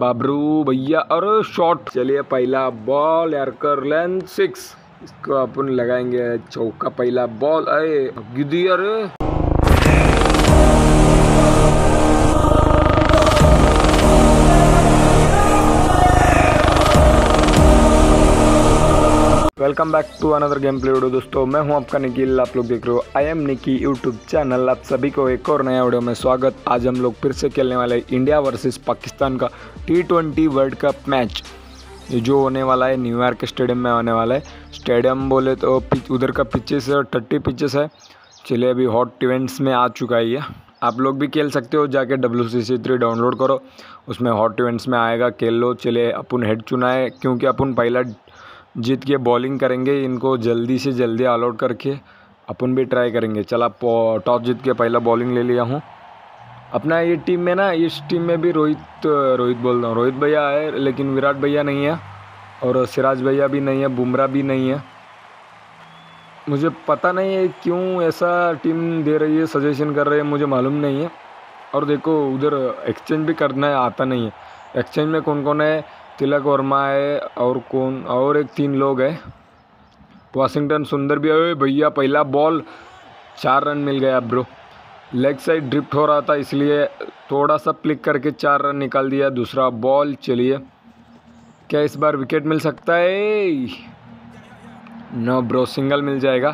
बाबरू भैया और शॉट। चलिए पहला बॉल एरकर लेंथ 6, इसको अपन लगाएंगे चौका। पहला बॉल आए गिदियर welcome back to another game play video. दोस्तों मैं हूं आपका निकिल, आप लोग देख रहे हो I am Nikki YouTube channel. आप सभी को एक और नया वीडियो में स्वागत। आज हम लोग फिर से खेलने वाले हैं इंडिया वर्सेस पाकिस्तान का T20 वर्ल्ड कप मैच, जो होने वाला है न्यूयॉर्क स्टेडियम में होने वाला है। स्टेडियम बोले तो उधर का पिचेस 30 पिचेस है। चलिए अभी हॉट इवेंट्स में आ चुका है ये, आप लोग भी खेल सकते हो, जाके WCC3 डाउनलोड करो, उसमें हॉट इवेंट्स में आएगा, खेल लो। चलिए अपन हेड चुना है क्योंकि अपन पहला जीत के बॉलिंग करेंगे, इनको जल्दी से जल्दी ऑल आउट करके अपन भी ट्राई करेंगे। चला टॉस जीत के पहला बॉलिंग ले लिया हूँ। अपना ये टीम में ना, इस टीम में भी रोहित बोल रहा हूँ, रोहित भैया है लेकिन विराट भैया नहीं है और सिराज भैया भी नहीं है, बुमराह भी नहीं है। मुझे पता नहीं है क्यों ऐसा टीम दे रही है, सजेशन कर रहे हैं, मुझे मालूम नहीं है। और देखो उधर एक्सचेंज भी करना है, आता नहीं है। एक्सचेंज में कौन कौन है? तिलक वर्मा है और कौन और एक 3 लोग है, वाशिंगटन सुंदर भी है। भैया पहला बॉल 4 रन मिल गया ब्रो। लेग साइड ड्रिफ्ट हो रहा था इसलिए थोड़ा सा प्लिक करके 4 रन निकाल दिया। दूसरा बॉल, चलिए क्या इस बार विकेट मिल सकता है? नो ब्रो, सिंगल मिल जाएगा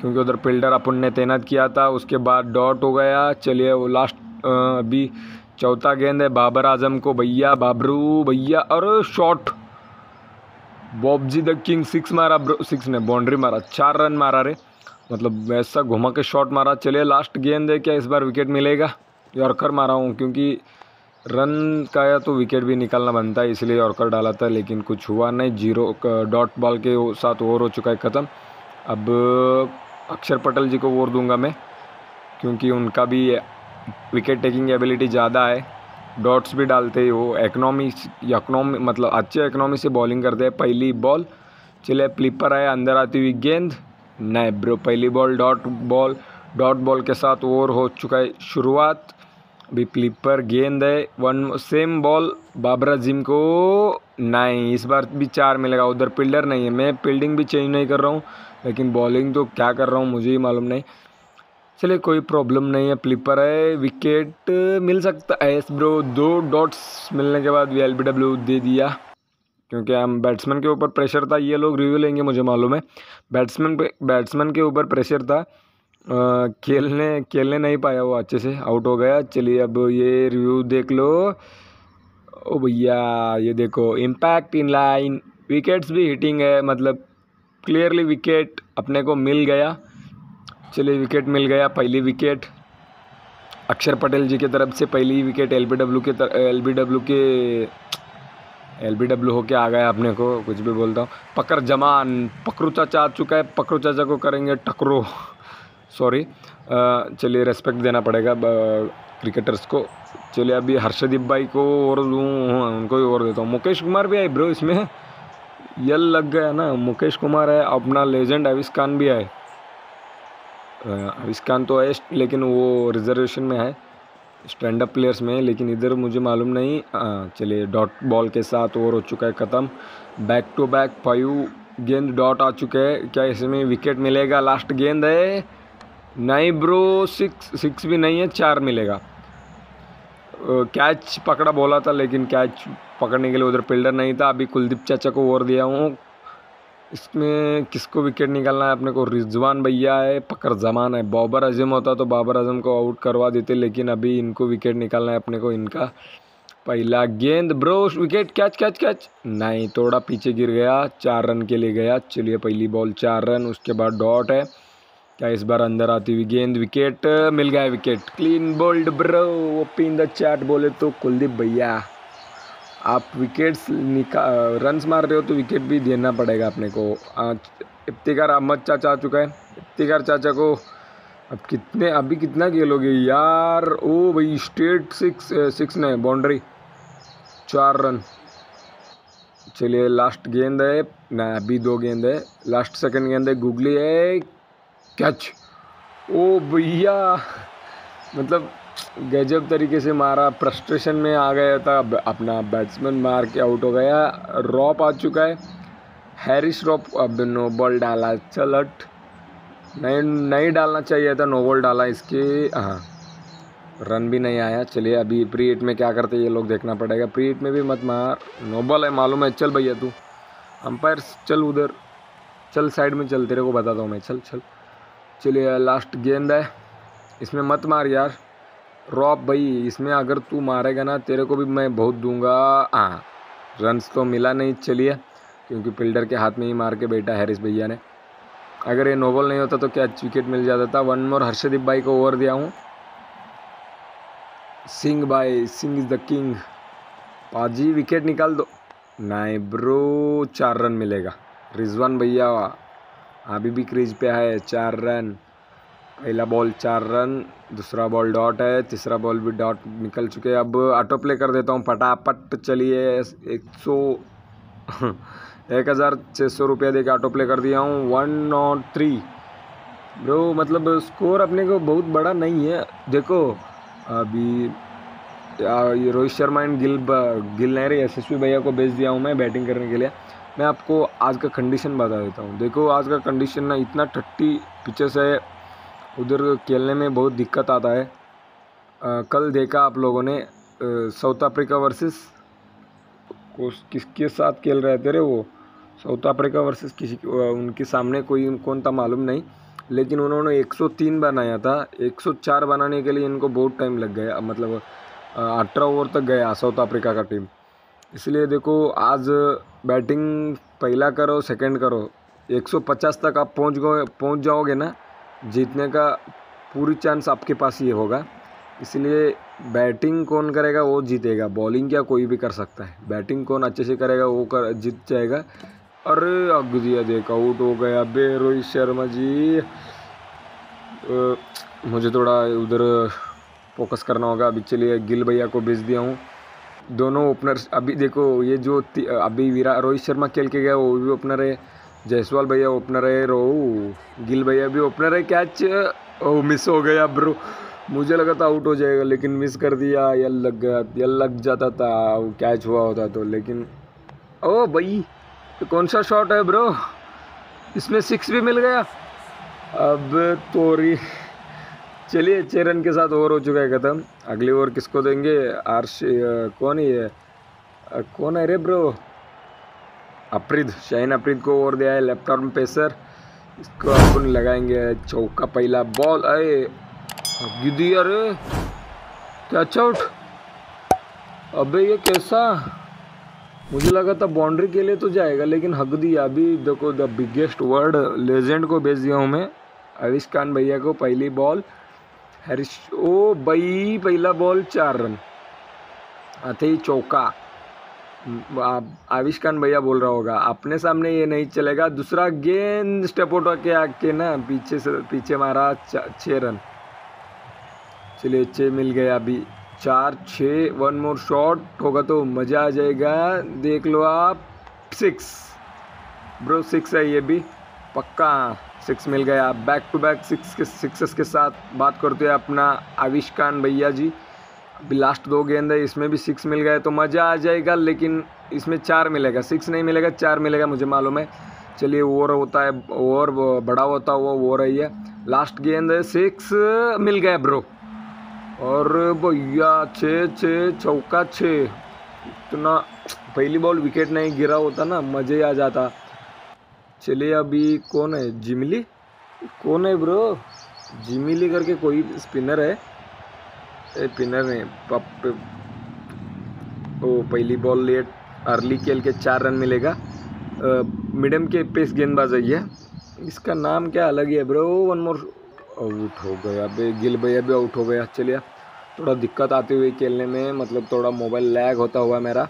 क्योंकि उधर फील्डर अपन ने तैनात किया था। उसके बाद डॉट हो गया। चलिए वो लास्ट अभी चौथा गेंद है बाबर आजम को। भैया बाबरू भैया और शॉट, बॉबजी द किंग 6 मारा ब्रो, 6 ने बाउंड्री मारा, 4 रन मारा रे, मतलब ऐसा घुमा के शॉट मारा। चलिए लास्ट गेंद है, क्या इस बार विकेट मिलेगा? यॉर्कर मारा हूँ क्योंकि रन का या तो विकेट भी निकालना बनता है, इसलिए यॉर्कर डाला था लेकिन कुछ हुआ नहीं। 0 डॉट बॉल के साथ ओवर हो चुका है ख़त्म। अब अक्षर पटेल जी को ओवर दूंगा मैं क्योंकि उनका भी विकेट टेकिंग एबिलिटी ज़्यादा है, डॉट्स भी डालते ही वो इकोनॉमी मतलब अच्छे इकोनॉमी से बॉलिंग करते हैं। पहली बॉल, चले प्लिपर आया, अंदर आती हुई गेंद नहीं ब्रो। पहली बॉल डॉट बॉल के साथ ओवर हो चुका है शुरुआत। अभी प्लिपर गेंद है, one same ball Babar Azam को नहीं, इस बार भी 4 मिलेगा। उधर फील्डर नहीं है, मैं फील्डिंग भी चेंज नहीं कर रहा हूँ लेकिन बॉलिंग तो क्या कर रहा हूँ मुझे ही मालूम नहीं। चलिए कोई प्रॉब्लम नहीं है, प्लिपर है, विकेट मिल सकता है ब्रो। 2 डॉट्स मिलने के बाद VLBW दे दिया क्योंकि हम बैट्समैन के ऊपर प्रेशर था। ये लोग रिव्यू लेंगे, मुझे मालूम है बैट्समैन के ऊपर प्रेशर था, खेलने नहीं पाया वो अच्छे से, आउट हो गया। चलिए अब ये रिव्यू देख लो। ओ भैया ये देखो, इम्पैक्ट इन लाइन, विकेट्स भी हिटिंग है, मतलब क्लियरली विकेट अपने को मिल गया। चलिए विकेट मिल गया, पहली विकेट अक्षर पटेल जी की तरफ से, पहली विकेट एलबीडब्ल्यू होके आ गया अपने को, कुछ भी बोलता हूँ। पकड़ जमान, पकड़ू चाचा आ चुका है, पकड़ू चाचा को करेंगे टकरो, सॉरी चलिए रेस्पेक्ट देना पड़ेगा क्रिकेटर्स को। चलिए अभी हर्षदीप भाई को और दूँ, उनको भी और देता हूँ। मुकेश कुमार भी आए ब्रो, इसमें यल लग गया ना, मुकेश कुमार है अपना लेजेंड, अविश खान भी आए। अविश खान तो है लेकिन वो रिजर्वेशन में है, स्टैंड अप प्लेयर्स में, लेकिन इधर मुझे मालूम नहीं। चलिए डॉट बॉल के साथ ओवर हो चुका है ख़त्म। बैक टू बैक 5 गेंद डॉट आ चुके हैं, क्या इसमें विकेट मिलेगा? लास्ट गेंद है, नहीं ब्रो, 6 भी नहीं है, 4 मिलेगा। कैच पकड़ा बोला था लेकिन कैच पकड़ने के लिए उधर फील्डर नहीं था। अभी कुलदीप चाचा को ओवर दिया हूँ, इसमें किसको विकेट निकालना है अपने को? रिजवान भैया है, पकड़ जमान है। बाबर आजम होता तो बाबर आजम को आउट करवा देते लेकिन अभी इनको विकेट निकालना है अपने को। इनका पहला गेंद ब्रो, विकेट कैच नहीं, थोड़ा पीछे गिर गया, 4 रन के लिए गया। चलिए पहली बॉल 4 रन, उसके बाद डॉट है, क्या इस बार अंदर आती हुई गेंद विकेट मिल गया? Wicket clean bowled bro, open the chart बोले तो कुलदीप भैया। आप विकेट्स रन्स मार रहे हो तो विकेट भी देना पड़ेगा अपने को। इफ्तिखार अहमद चाचा आ चुका है, इफ्तिखार चाचा को अब कितना खेलोगे यार? ओ भाई स्ट्रेट 6 ने बाउंड्री, 4 रन। चलिए लास्ट गेंद है ना, अभी 2 गेंद है, लास्ट सेकंड गेंद है, गुगली है, कैच। ओ भैया मतलब गजब तरीके से मारा, फ्रस्ट्रेशन में आ गया था, अपना बैट्समैन मार के आउट हो गया। रॉफ आ चुका है, हैरिस रॉफ, अब नो बॉल डाला, चल हट, नहीं डालना चाहिए था, नो बॉल डाला इसके, हाँ रन भी नहीं आया। चलिए अभी प्री एट में क्या करते हैं ये लोग देखना पड़ेगा। प्री एट में भी मत मार, नो बॉल है मालूम है, चल भैया तू, अंपायर चल उधर, चल साइड में चल, तेरे को बताता हूँ मैं, चल चल। चलिए लास्ट गेंद है, इसमें मत मार यार रॉफ भाई, इसमें अगर तू मारेगा ना तेरे को भी मैं बहुत दूंगा। हाँ रन्स तो मिला नहीं, चलिए क्योंकि फील्डर के हाथ में ही मार के बेटा हैरिस भैया ने। अगर ये नो बॉल नहीं होता तो कैच विकेट मिल जाता था। वन मोर हर्षदीप भाई को ओवर दिया हूँ। सिंह भाई, सिंह इज़ द किंग, पाजी विकेट निकाल दो। नहीं ब्रो, 4 रन मिलेगा। रिजवान भैया अभी भी क्रीज पे है, 4 रन, पहला बॉल 4 रन, दूसरा बॉल डॉट है, तीसरा बॉल भी डॉट निकल चुके हैं। अब ऑटो प्ले कर देता हूँ फटाफट। चलिए 1,600 रुपया देकर ऑटो प्ले कर दिया हूँ। 103 ब्रो, मतलब स्कोर अपने को बहुत बड़ा नहीं है। देखो अभी रोहित शर्मा एंड गिल नहीं रहे, यशस्वी भैया को भेज दिया हूँ मैं बैटिंग करने के लिए। मैं आपको आज का कंडीशन बता देता हूँ। देखो आज का कंडीशन ना, इतना 30 पिचेस है, उधर खेलने में बहुत दिक्कत आता है। कल देखा आप लोगों ने साउथ अफ्रीका वर्सेस किसके साथ खेल रहे थे रे वो, साउथ अफ्रीका वर्सेस किसी उनके सामने कौन था मालूम नहीं, लेकिन उन्होंने 103 बनाया था। 104 बनाने के लिए इनको बहुत टाइम लग गया, मतलब 18 ओवर तक गया साउथ अफ्रीका का टीम। इसलिए देखो आज बैटिंग पहला करो सेकंड करो, 150 तक आप पहुँच जाओगे ना, जीतने का पूरी चांस आपके पास ये होगा। इसलिए बैटिंग कौन करेगा वो जीतेगा, बॉलिंग क्या कोई भी कर सकता है, बैटिंग कौन अच्छे से करेगा वो जीत जाएगा। अरे अब दिया देख, आउट हो गया बे रोहित शर्मा जी। मुझे थोड़ा उधर फोकस करना होगा अभी। चलिए गिल भैया को भेज दिया हूँ। दोनों ओपनर्स अभी देखो, ये जो अभी रोहित शर्मा खेल के गया वो भी ओपनर है, जायसवाल भैया ओपनर है, गिल भैया भी ओपनर है। कैच ओ मिस हो गया ब्रो, मुझे लगा था आउट हो जाएगा लेकिन मिस कर दिया। यल लग जाता था वो कैच हुआ होता तो, लेकिन ओ भाई तो कौन सा शॉट है ब्रो, इसमें 6 भी मिल गया। अब तोरी। चलिए 6 रन के साथ ओवर हो चुका है ख़त्म। अगली ओवर किसको देंगे? कौन है रे ब्रो, अफरीद, शाहीन अफरीद को ओवर दिया है, लेफ्ट आर्म पेसर। इसको अपन लगाएंगे, चौका पहला बॉल। अरे गिदी, अरे कैच आउट। अबे ये कैसा, मुझे लगा था बाउंड्री के लिए तो जाएगा लेकिन हक दिया। अभी देखो द बिगेस्ट वर्ड लेजेंड को भेज दिया हूँ मैं, अवेश खान भैया को। पहली बॉल हैरिस, ओ भाई पहला बॉल 4 रन, आते ही चौका। आविश खान भैया बोल रहा होगा अपने सामने ये नहीं चलेगा। दूसरा गेंद स्टेप उठा के आके ना पीछे मारा, 6 रन। चलिए 6 मिल गया अभी, 4-6। वन मोर शॉट होगा तो मज़ा आ जाएगा। देख लो आप, 6 ब्रो 6 है, ये भी पक्का 6 मिल गया। बैक टू बैक 6 सिक्सेस के साथ बात करते हैं अपना आविश खान भैया जी। अभी लास्ट 2 गेंद है, इसमें भी 6 मिल गया तो मज़ा आ जाएगा, लेकिन इसमें 4 मिलेगा, 6 नहीं मिलेगा 4 मिलेगा, मुझे मालूम है। चलिए ओवर होता है, ओवर बड़ा होता हुआ ओवर है ये। लास्ट गेंद है, 6 मिल गया ब्रो, और भैया 6-6, चौका 6। इतना पहली बॉल विकेट नहीं गिरा होता ना, मज़े आ जाता। चलिए अभी कौन है, जिमिली कौन है ब्रो, जिमिली करके कोई स्पिनर है, पिनर ने ओ पहली बॉल लेट अर्ली खेल के 4 रन मिलेगा। मीडियम के पेस गेंदबाज है ये, इसका नाम क्या अलग है ब्रो। वन मोर, आउट हो गया। अब गिल भैया भी आउट हो गया। चलिए थोड़ा दिक्कत आती हुई खेलने में, मतलब थोड़ा मोबाइल लैग होता हुआ मेरा।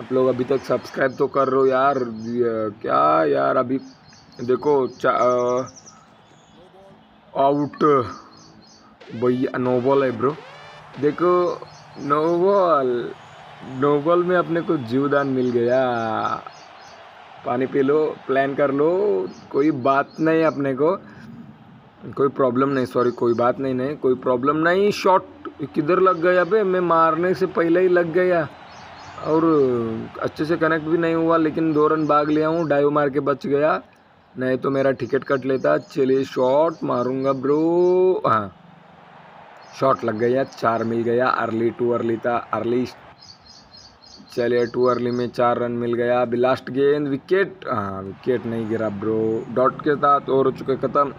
आप लोग अभी तक सब्सक्राइब तो कर रहे हो यार, क्या यार। अभी देखो आउट भैया, नो बॉल है ब्रो। देखो नो बॉल में अपने को जीवदान मिल गया। पानी पी लो, प्लान कर लो, कोई बात नहीं, अपने को कोई प्रॉब्लम नहीं, सॉरी कोई बात नहीं, कोई प्रॉब्लम नहीं। शॉट किधर लग गया बे, मैं मारने से पहले ही लग गया और अच्छे से कनेक्ट भी नहीं हुआ, लेकिन 2 रन भाग लिया हूँ, डाइव मार के बच गया, नहीं तो मेरा टिकट कट लेता। चलिए शॉट मारूंगा ब्रो, हाँ शॉट लग गया, 4 मिल गया। अर्ली टू अर्ली था, अर्ली, चलिए टू अर्ली में 4 रन मिल गया। अभी लास्ट गेंद, विकेट, हाँ विकेट नहीं गिरा ब्रो, डॉट के साथ और हो चुके ख़त्म।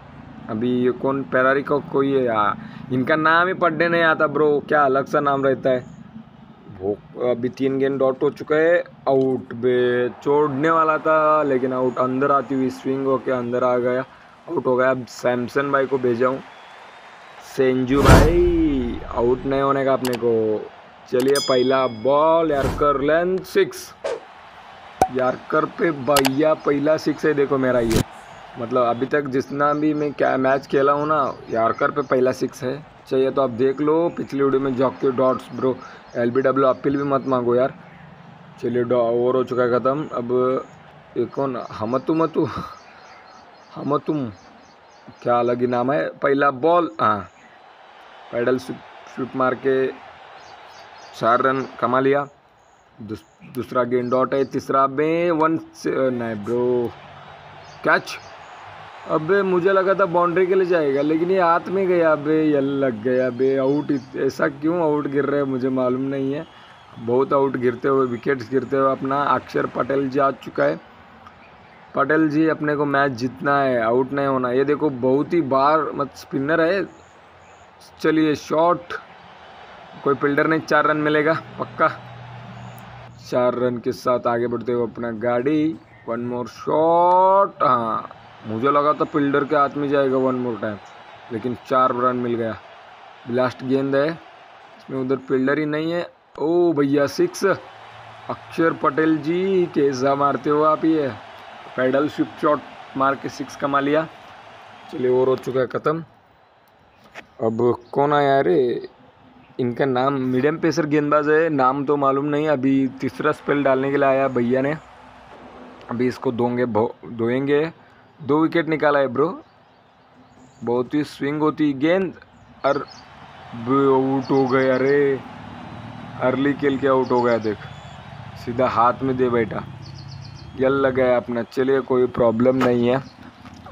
अभी ये कौन पेरारी का कोई है यार, इनका नाम ही पढ़ने नहीं आता ब्रो, क्या अलग सा नाम रहता है वो। अभी 3 गेंद डॉट हो चुका है, आउट बे, छोड़ने वाला था लेकिन आउट, अंदर आती हुई स्विंग होके अंदर आ गया, आउट हो गया। अब सैमसन भाई को भेजा हूँ, संजू भाई आउट नहीं होने का अपने को। चलिए पहला बॉल, यार्कर लेंथ 6, यार्कर पे भैया पहला 6 है। देखो मेरा ये मतलब अभी तक जितना भी मैं क्या मैच खेला हूँ ना, यार्कर पे पहला 6 है। चाहिए तो आप देख लो पिछली वीडियो में जॉकी डॉट्स ब्रो, LBW अपील भी मत मांगो यार। चलिए ओवर हो चुका है ख़त्म। अब एक कौन हमतुम क्या अलग ही नाम है। पहला बॉल, हाँ पैडल स्विप मार के 4 रन कमा लिया। दूसरा गेंद डॉट है, तीसरा में 1 नहीं ब्रो, कैच। अबे मुझे लगा था बाउंड्री के लिए जाएगा, लेकिन ये हाथ में गया बे, ये लग गया बे, आउट। ऐसा क्यों आउट गिर रहे हैं मुझे मालूम नहीं है, बहुत आउट गिरते हुए, विकेट्स गिरते हुए। अपना अक्षर पटेल जी आ चुका है, पटेल जी अपने को मैच जीतना है, आउट नहीं होना। ये देखो बहुत ही बार मत स्पिनर है। चलिए शॉट, कोई फील्डर नहीं, 4 रन मिलेगा पक्का। 4 रन के साथ आगे बढ़ते हुए अपना गाड़ी, 1 मोर शॉट, हाँ मुझे लगा था फील्डर के हाथ में जाएगा 1 मोर टाइम, लेकिन 4 रन मिल गया। लास्ट गेंद है, इसमें उधर फील्डर ही नहीं है। ओ भैया 6, अक्षर पटेल जी कैसा मारते हो आप, ये पैडल स्विप शॉट मार के 6 कमा लिया। चलिए ओवर हो चुका है ख़त्म। अब कौन आया यार, इनका नाम मीडियम पेसर गेंदबाज है, नाम तो मालूम नहीं। अभी तीसरा स्पेल डालने के लिए आया भैया ने, अभी इसको धोएंगे। 2 विकेट निकाला है ब्रो, बहुत ही स्विंग होती गेंद, और आउट हो गया रे, अर्ली खेल के आउट हो गया। देख सीधा हाथ में दे बैठा, यल लग गया अपना। चलिए कोई प्रॉब्लम नहीं है।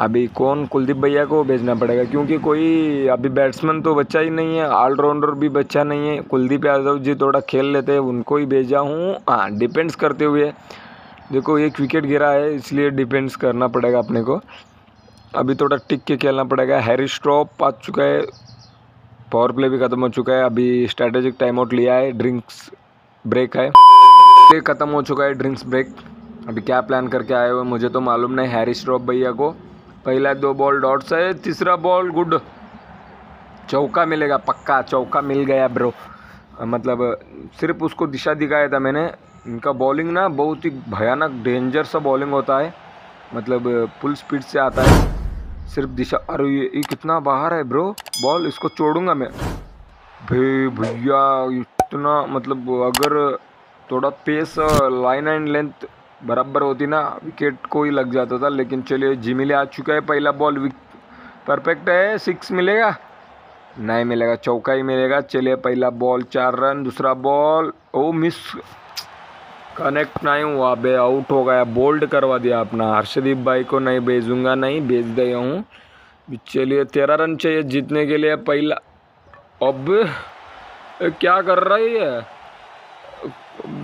अभी कौन कुलदीप भैया को भेजना पड़ेगा, क्योंकि कोई अभी बैट्समैन तो बच्चा ही नहीं है, ऑलराउंडर भी बच्चा नहीं है। कुलदीप यादव जी थोड़ा खेल लेते हैं, उनको ही भेजा हूँ, हाँ डिपेंड्स करते हुए। देखो 1 विकेट गिरा है, इसलिए डिपेंड्स करना पड़ेगा अपने को, अभी थोड़ा टिक के खेलना पड़ेगा। हैरिस रॉफ आ चुका है, पावर प्ले भी ख़त्म हो चुका है। अभी स्ट्रैटेजिक टाइम आउट लिया है, ड्रिंक्स ब्रेक है, प्ले ख़त्म हो चुका है, ड्रिंक्स ब्रेक। अभी क्या प्लान करके आए हुए मुझे तो मालूम नहीं। हैरिस रॉफ भैया को पहला 2 बॉल डॉट्स है, तीसरा बॉल गुड, चौका मिलेगा पक्का, चौका मिल गया ब्रो। मतलब सिर्फ उसको दिशा दिखाया था मैंने। इनका बॉलिंग ना बहुत ही भयानक डेंजर सा बॉलिंग होता है, मतलब फुल स्पीड से आता है, सिर्फ दिशा। अरे ये कितना बाहर है ब्रो बॉल, इसको छोड़ूंगा मैं भैया इतना, मतलब अगर थोड़ा पेस लाइन एंड लेंथ बराबर होती ना, विकेट को ही लग जाता था। लेकिन चलिए जिमिले आ चुका है, पहला बॉल परफेक्ट है, 6 मिलेगा, नहीं मिलेगा, चौका ही मिलेगा। चलिए पहला बॉल 4 रन, दूसरा बॉल ओ मिस, कनेक्ट नहीं हुआ बे, आउट हो गया। बोल्ड करवा दिया अपना, हर्षदीप भाई को नहीं भेजूंगा, नहीं भेज दिया हूँ। चलिए 13 रन चाहिए जीतने के लिए पहला। अब क्या कर रही है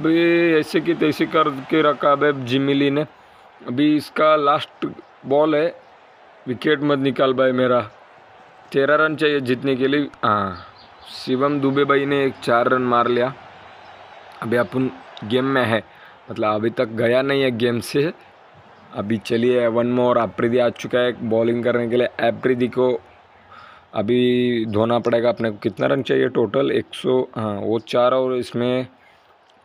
बे, ऐसे की तैसे करके रखा बे जिमिली ने। अभी इसका लास्ट बॉल है, विकेट मत निकाल भाई मेरा, 13 रन चाहिए जीतने के लिए। हाँ शिवम दुबे भाई ने 4 रन मार लिया। अभी अपन गेम में है, मतलब अभी तक गया नहीं है गेम से। अभी चलिए 1 मोर, आफ्रिदी आ चुका है बॉलिंग करने के लिए। आफ्रिदी को अभी धोना पड़ेगा अपने को। कितना रन चाहिए टोटल, 100, हाँ वो 4 और इसमें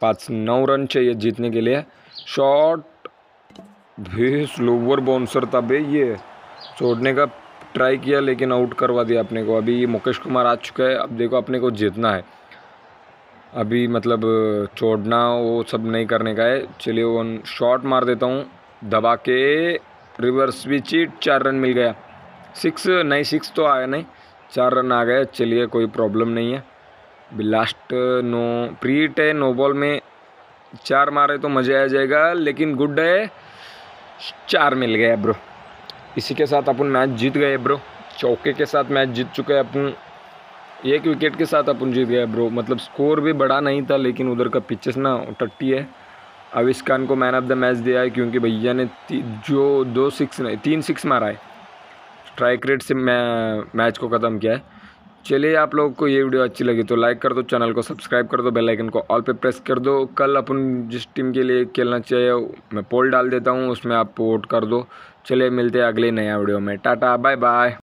5, 9 रन चाहिए जीतने के लिए। शॉट भी स्लोअर बाउंसर था बे, ये छोड़ने का ट्राई किया लेकिन आउट करवा दिया अपने को। अभी मुकेश कुमार आ चुका है, अब देखो अपने को जीतना है अभी, मतलब छोड़ना वो सब नहीं करने का है। चलिए वो शॉट मार देता हूँ दबा के, रिवर्स भी चीट, 4 रन मिल गया। 6 नहीं, 6 तो आया नहीं, 4 रन आ गए। चलिए कोई प्रॉब्लम नहीं है। लास्ट नो प्री टे नो बॉल में 4 मारे तो मज़ा आ जाएगा, लेकिन गुड डे 4 मिल गया ब्रो। इसी के साथ अपन मैच जीत गए ब्रो, चौके के साथ मैच जीत चुके हैं अपन, 1 विकेट के साथ अपन जीत गए ब्रो। मतलब स्कोर भी बड़ा नहीं था, लेकिन उधर का पिचेस ना टट्टी है। अवेश खान को मैन ऑफ द मैच दिया है क्योंकि भैया ने जो 3 सिक्स मारा है, स्ट्राइक रेट से मैच को ख़त्म किया है। चलिए, आप लोगों को ये वीडियो अच्छी लगी तो लाइक कर दो, चैनल को सब्सक्राइब कर दो, बेल आइकन को ऑल पे प्रेस कर दो। कल अपन जिस टीम के लिए खेलना चाहिए मैं पोल डाल देता हूँ, उसमें आप वोट कर दो। चलिए, मिलते हैं अगले नया वीडियो में। Tata bye bye.